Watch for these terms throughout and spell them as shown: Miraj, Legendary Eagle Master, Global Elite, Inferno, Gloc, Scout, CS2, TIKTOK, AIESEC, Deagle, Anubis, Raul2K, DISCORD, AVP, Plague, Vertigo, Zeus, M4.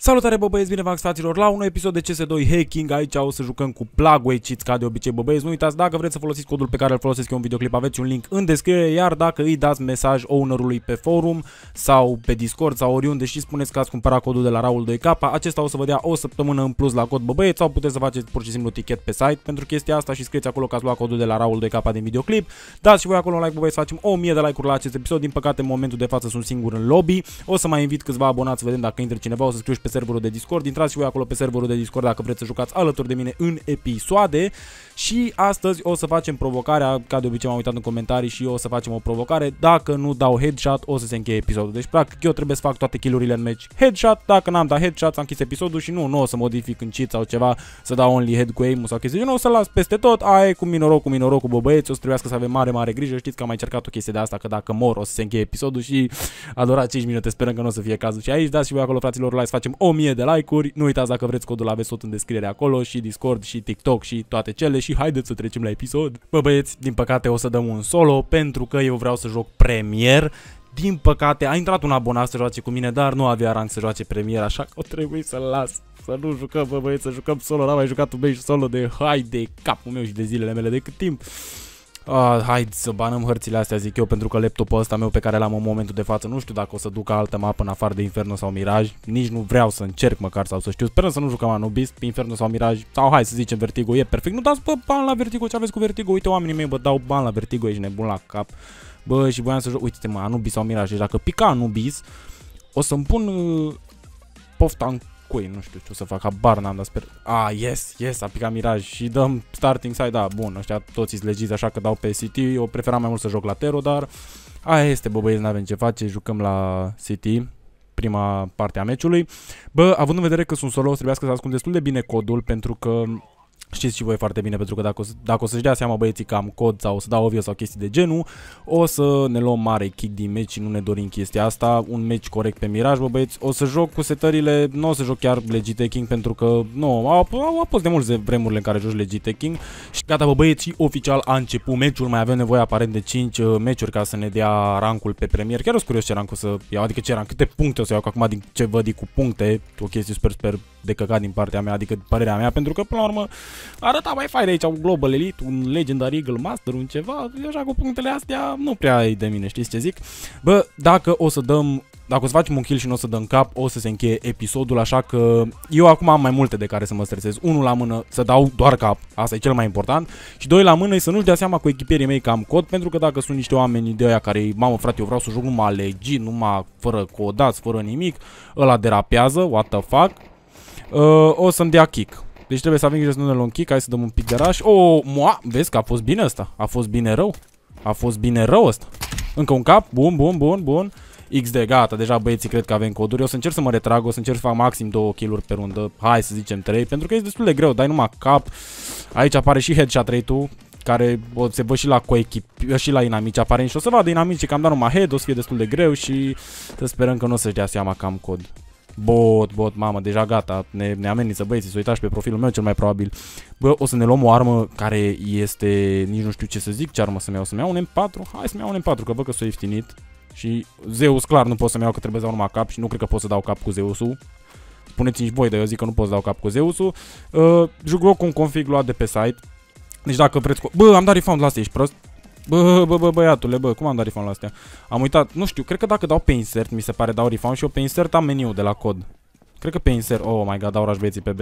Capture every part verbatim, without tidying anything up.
Salutare bă băieți, bine v-am găsit la un nou episod de C S doi Hacking. Aici o să jucăm cu Plague, ca de obicei bă băieți. Nu uitați, dacă vreți să folosiți codul pe care îl folosesc eu în videoclip, aveți un link în descriere, iar dacă îi dați mesaj ownerului pe forum sau pe Discord sau oriunde și spuneți că ați cumpărat codul de la Raul doi K, acesta o să vă dea o săptămână în plus la cod bă băieți, sau puteți să faceți pur și simplu tichet pe site pentru chestia asta și scrieți acolo că ați luat codul de la Raul doi K din videoclip. Dați și voi acolo un like bă băieți, facem o mie de like-uri la acest episod. Din păcate, în momentul de față sunt singur în lobby. O să mai invit câțiva abonați, vedem dacă intră cineva, o să scriu pe serverul de Discord. Intrați și voi acolo pe serverul de Discord dacă vreți să jucați alături de mine în episoade. Și astăzi o să facem provocarea, ca de obicei m-am uitat în comentarii și eu o să facem o provocare. Dacă nu dau headshot, o să se încheie episodul. Deci practic eu trebuie să fac toate kill-urile în match headshot. Dacă n-am dat headshot, s-a închis episodul și nu, nu o să modific în cheat sau ceva, să dau only head cu aim-ul sau chestii. Eu nu o să las peste tot. Aia e cu minoroc, cu minoroc, cu băieți, o să trebuiască să avem mare, mare grijă. Știți că am mai încercat o chestie de asta, că dacă mor o să se încheie episodul și a durat cinci minute. Sperăm că nu o să fie cazul și aici. Dați și voi acolo, fraților, like, facem o mie de like-uri. Nu uitați, dacă vreți codul aveți tot în descriere acolo, și Discord și TikTok și toate cele, și haideți să trecem la episod. Bă băieți, din păcate o să dăm un solo pentru că eu vreau să joc premier. Din păcate a intrat un abonat să joace cu mine, dar nu avea rang să joace premier, așa că o trebuie să-l las. Să nu jucăm bă băieți, să jucăm solo. N-am mai jucat un meci solo de hai de capul meu și de zilele mele de cât timp. Ah, hai să banăm hărțile astea, zic eu, pentru că laptopul ăsta meu pe care l-am în momentul de față nu știu dacă o să ducă altă mapă în afară de Inferno sau Miraj. Nici nu vreau să încerc măcar, sau să știu. Sperăm să nu jucăm Anubis, Inferno sau Miraj, sau hai să zicem Vertigo, e perfect. Nu dați bă bani la Vertigo, ce aveți cu Vertigo? Uite, oamenii mei, bă, dau bani la Vertigo, ești nebun la cap. Bă, și voiam să joc, uite-te mă, Anubis sau Miraj. Deci dacă pica Anubis, o să-mi pun uh, pofta în cui, nu știu ce o să fac, habar n-am, dar sper. Ah, yes, yes, a picat Miraj și dăm starting side, da, bun, ăștia toți îți legiți, așa că dau pe City. Eu preferam mai mult să joc la Tero, dar aia este, bă băieți, n-avem ce face, jucăm la City, prima parte a meciului. Bă, având în vedere că sunt solo, o să trebuiască să ascund destul de bine codul, pentru că știți și voi foarte bine, pentru că dacă o să, dacă o să-și dea seama băieții că am cod sau o să dau obvio sau chestii de genul, o să ne luăm mare kick din meci și nu ne dorim chestia asta. Un meci corect pe Miraj, bă băieți. O să joc cu setările, nu o să joc chiar legitaking, pentru că nu, au, au apus de mulți vremurile în care joci legitaking. Și gata bă băieți, și oficial a început meciul. Mai avem nevoie aparent de cinci meciuri ca să ne dea rankul pe premier. Chiar o curios ce rank o să iau, adică ce rank, câte puncte o să iau, că acum din ce văd cu puncte, o chestie super, super de căcat din partea mea, adică părerea mea, pentru că până la urmă arăta mai fain aici, un Global Elite, un Legendary Eagle Master, un ceva, așa cu punctele astea nu prea e de mine, știți ce zic? Bă, dacă o să dăm, dacă o să facem un kill și nu o să dăm cap, o să se încheie episodul, așa că eu acum am mai multe de care să mă stresez. Unul la mână, să dau doar cap, asta e cel mai important, și doi la mână e să nu-și dea seama cu echipierii mei că am cod, pentru că dacă sunt niște oameni de aia care, mamă frate, eu vreau să joc numai legit, numai fără codați, fără nimic, ăla derapează, what the fuck, uh, o să-mi dea kick. Deci trebuie să avem grijă să nu ne luăm kick, hai să dăm un pic de rush. O, moa, vezi că a fost bine ăsta, a fost bine rău, a fost bine rău ăsta. Încă un cap, bun, bun, bun, bun. X D, gata, deja băieții cred că avem coduri. O să încerc să mă retrag, o să încerc să fac maxim două kill-uri pe rundă, hai să zicem trei, pentru că e destul de greu, dai numai cap. Aici apare și headshot rate-ul, care se văd și la coechip, și la inamici aparent, și o să vadă inamicii că am dat numai head, o să fie destul de greu și să sperăm că nu o să-și dea seama că am cod. Bot, bot, mamă, deja gata, ne, ne amenință băieții, să uitați pe profilul meu cel mai probabil. Bă, o să ne luăm o armă care este, nici nu știu ce să zic, ce armă să-mi iau, să-mi iau un M patru? Hai să-mi iau un M patru, că bă că s-o ieftinit. Și Zeus clar nu pot să-mi iau, că trebuie să dau numai cap și nu cred că pot să dau cap cu Zeus-ul. Spuneți-mi voi, dar eu zic că nu pot să dau cap cu Zeus-ul. uh, Juc cu un config luat de pe site. Deci dacă vreți, bă, am dat refund la astea, ești prost? Bă, bă, bă, băiatule, bă, cum am dat refund la astea? Am uitat, nu știu, cred că dacă dau pe insert, mi se pare, dau refund și eu pe insert am meniu de la cod. Cred că pe insert, oh my god, dau rush băieții pe B.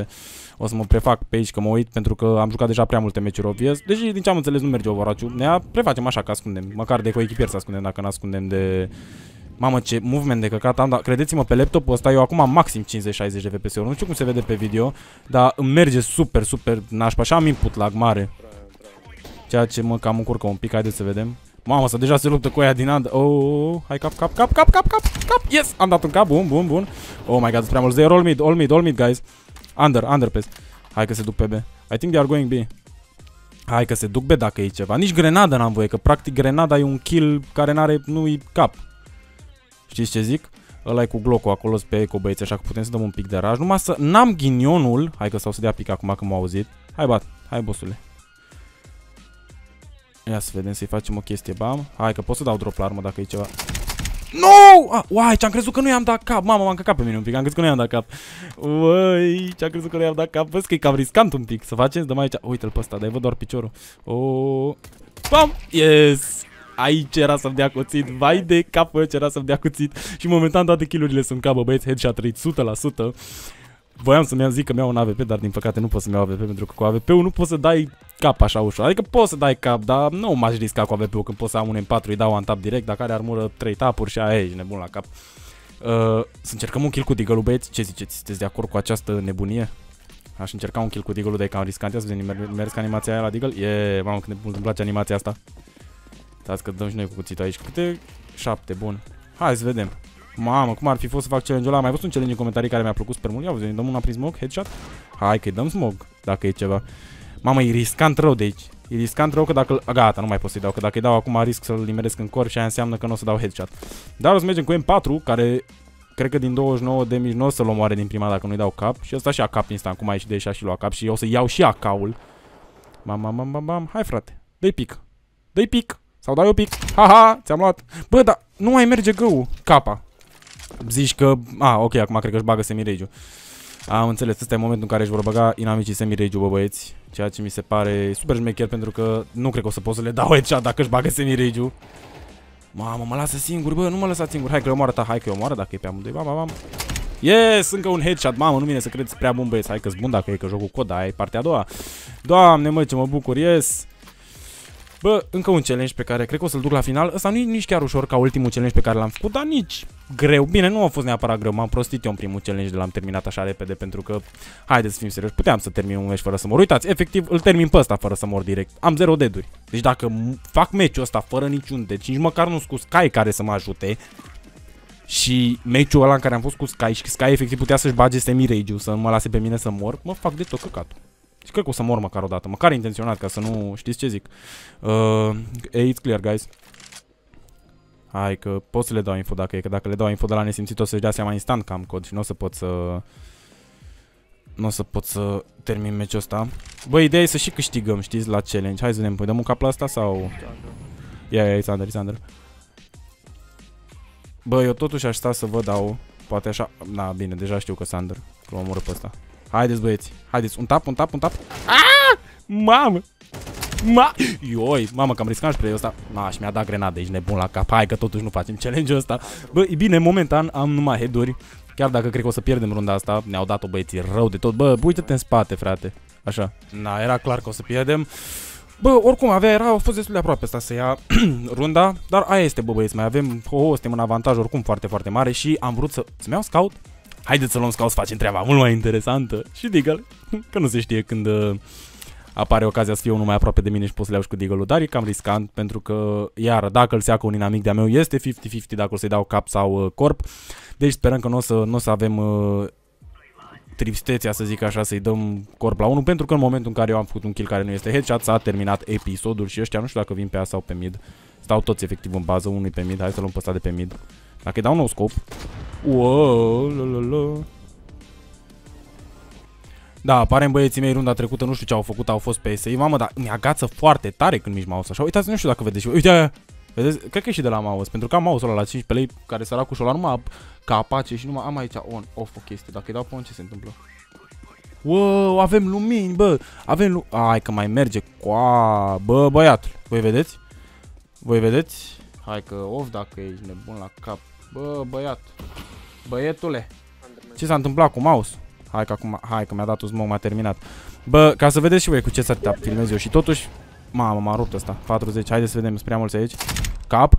O să mă prefac pe aici că mă uit, pentru că am jucat deja prea multe meciuri obvious. Deși din ce am înțeles nu merge overwatch-ul, ne prefacem așa că ascundem, măcar de cu echipier să ascundem, dacă nu ascundem de... Mamă, ce movement de căcat am, dar credeți-mă, pe laptopul ăsta eu acum am maxim cincizeci șaizeci de F P S-uri. Nu știu cum se vede pe video, dar îmi merge super, super nașpa, așa am input lag mare. Ceea ce mă cam încurcă un pic, haideți să vedem. Mamă, să deja se luptă cu aia din and. Oh, oh, oh, hai cap, cap, cap, cap, cap, cap, cap. Yes, am dat un cap, bun, bun, bun. Oh my god, prea mult. They are all mid, all mid, all mid, guys. Under, under pes. Hai că se duc pe B. I think they are going B. Hai că se duc B dacă e ceva. Nici grenada n-am voie, că practic grenada e un kill care n-are, nu-i cap. Știți ce zic? Ăla e cu Gloc-ul acolo pe eco, băieți, așa că putem să dăm un pic de raj. Numai să n-am ghinionul. Hai că s-au să dea pic acum că m-au auzit. Hai bat, hai bossule. Ia să vedem, să-i facem o chestie, bam. Hai că pot să dau drop la armă dacă e ceva. Nu! Ah, uai, ce-am crezut că nu i-am dat cap. Mama, m-am căcat pe mine un pic, am crezut că nu i-am dat cap. Uai, ce-am crezut că nu i-am dat cap. Văd că e cam riscant un pic, să faceți, dăm aici. Uite-l pe ăsta, dar văd doar piciorul. Oh. Pam! Yes! Aici era să-mi dea cuțit, vai de capă, ce era să-mi dea cuțit. Și momentan toate kill-urile sunt capă, băieți, headshot trei sute la sută. Voiam să mi-am zic că mi-au un A V P, dar din păcate nu pot să-mi iau A V P, pentru că cu A V P-ul nu poți să dai cap așa ușor. Adică poți să dai cap, dar nu m-aș risca cu A V P-ul când pot să am un M patru, îi dau un tap direct, dacă are armură trei tapuri și aia ești nebun la cap. Uh, să încercăm un kill cu Diggle-ul, băieți, ce ziceți? Sunteți de acord cu această nebunie? Aș încerca un kill cu Diggle-ul, dar e cam riscant, ia să vedem, merg animația aia la Diggle? E, mamă, cât de mult îmi place animația asta. Stați că dăm și noi cu cuțitul aici. Câte? Șapte, bun. Hai să vedem. Mamă, cum ar fi fost să fac challenge-ul ăla? Am mai văzut un challenge în comentarii care mi-a plăcut super mult. Ia uite, dăm una prin smoke, headshot. Hai că-i dăm smoke, dacă e ceva. Mamă, e riscant rău de aici. E riscant rău că dacă... Gata, nu mai pot să-i dau, că dacă-i dau acum risc să-l limeresc în corp și aia înseamnă că nu o să dau headshot. Dar o să mergem cu M patru, care... Cred că din douăzeci și nouă de mii nu o să-l omoare din prima dacă nu-i dau cap. Și ăsta și a cap instant, cum a ieșit de și a și lua cap. Și eu o să iau și a caul. Bam, bam, bam, bam, bam. Hai, frate. Dă-i pic. Dă-i pic. Sau dai o pic. Haha, ți-am luat. Bă, dar nu mai merge gău. Capa. Zici că... A, ok, acum cred că își bagă semi-rage-ul. Am înțeles, ăsta e momentul în care își vor băga inamicii semi-rage-ul, bă băieți. Ceea ce mi se pare super șmecher, pentru că nu cred că o să pot să le dau headshot dacă își bagă semi-rage-ul. Mamă, mă lasă singur, bă, nu mă lăsați singur. Hai că eu omoară ta, hai că eu omoară dacă e pe amândoi. Bam, bam. Yes, încă un headshot. Mamă, nu vine să credeți, prea bun băieți. Hai că-s bun dacă e că jocul cod, aia e partea a doua. Doamne, mă, ce mă bucur. Yes. Bă, încă un challenge pe care cred că o să-l duc la final. Ăsta nu e nici chiar ușor ca ultimul challenge pe care l-am făcut, dar nici greu. Bine, nu a fost neapărat greu, m-am prostit eu în primul challenge de l-am terminat așa repede, pentru că, haideți să fim serioși, puteam să termin un meci fără să mor. Uitați, efectiv îl termin pe ăsta fără să mor direct. Am zero dead-uri. Deci dacă fac meciul ăsta fără niciun dead, nici măcar nu cu Sky care să mă ajute, și meciul ăla în care am fost cu Sky și Sky efectiv putea să-și bage semi-rage-ul, să mă lase pe mine să mor, mă fac de tot căcatul. Și cred că o să mor măcar o dată, măcar intenționat, ca să nu știți ce zic. Uh, it's clear, guys. Hai că pot să le dau info dacă e, că dacă le dau info de la nesimțit o să-și dea seama instant că am cod și nu o să pot să... Nu o să pot să termin meciul ăsta. Bă, ideea e să și câștigăm, știți, la challenge. Hai să vedem, păi dăm un cap la asta sau... Ia, ia, Alexander, Alexander. Bă, eu totuși aș sta să vă dau, poate așa... Na, bine, deja știu că Sander, că l-am omorât pe ăsta. Haideți, băieți, haideți, un tap, un tap, un tap. Aaaa! Mamă! Ma Ioi, mamă, că am riscat spre ăsta. Ma, și mi-a dat grenade, ești nebun la cap. Hai că totuși nu facem challenge-ul ăsta. Bă, e bine, momentan am numai head-uri. Chiar dacă cred că o să pierdem runda asta. Ne-au dat-o băieții rău de tot. Bă, uite-te în spate, frate. Așa, na, era clar că o să pierdem. Bă, oricum, avea, era, a fost destul de aproape asta să ia runda. Dar aia este, bă, băieți, mai avem, oh, suntem în avantaj oricum foarte, foarte mare. Și am vrut să, să-mi iau Scout. Haideți să luăm Scout, să facem treaba mult mai interesantă. Și Deagle, că nu se știe când apare ocazia să fie unul mai aproape de mine și pot să le iau și cu Deagle-ul. Dar e cam riscant, pentru că, iar dacă îl seacă un inamic de-a meu, este cincizeci cincizeci dacă o să-i dau cap sau corp. Deci sperăm că nu o să, n-o să avem uh, tristețea, să zic așa, să-i dăm corp la unul. Pentru că în momentul în care eu am făcut un kill care nu este headshot, s-a terminat episodul și ăștia nu știu dacă vin pe A sau pe mid. Stau toți efectiv în bază, unul pe mid, hai să luăm pe ăsta de pe mid. Dacă-i dau un nou scop. Wow, lololo. Da, apare băieții mei runda trecută, nu știu ce au făcut, au fost pe S I. Mamă, dar mi agață foarte tare când mișc mouse așa. Uitați, nu știu dacă vedeți. Uite, vedeți? Cred că e și de la mouse, pentru că am mouse-ul ăla la cincisprezece lei care s-a luat cu șola numai ca apace și numai am aici on, off o chestie. Dacă-i dau pe on, ce se întâmplă? Wow, avem lumini, bă. Avem lu... Ai, că mai merge. Coa, bă, băiatul. Voi vedeți? Voi vedeți? Hai că off dacă ești nebun la cap. Bă, băiat. Băietule. Ce s-a întâmplat cu mouse? Hai că acum, hai că mi-a dat un smoke, m-a terminat. Bă, ca să vedeți și voi cu ce s-a filmez eu și totuși, mamă, m-a rupt asta. patruzeci, haideți să vedem, sunt prea mulți aici. Cap.